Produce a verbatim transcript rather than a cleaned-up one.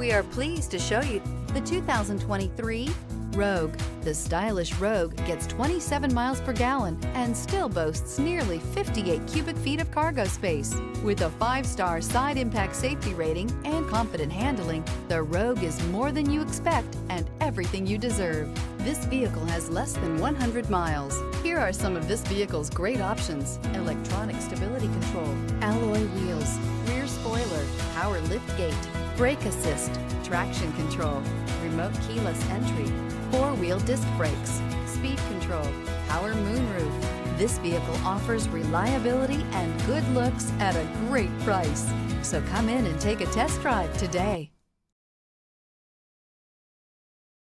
We are pleased to show you the two thousand twenty-three Rogue. The stylish Rogue gets twenty-seven miles per gallon and still boasts nearly fifty-eight cubic feet of cargo space. With a five-star side impact safety rating and confident handling, the Rogue is more than you expect and everything you deserve. This vehicle has less than one hundred miles. Here are some of this vehicle's great options: electronic stability control, alloy wheels, rear spoiler, power lift gate, brake assist, traction control, remote keyless entry, four-wheel disc brakes, speed control, power moonroof. This vehicle offers reliability and good looks at a great price. So come in and take a test drive today.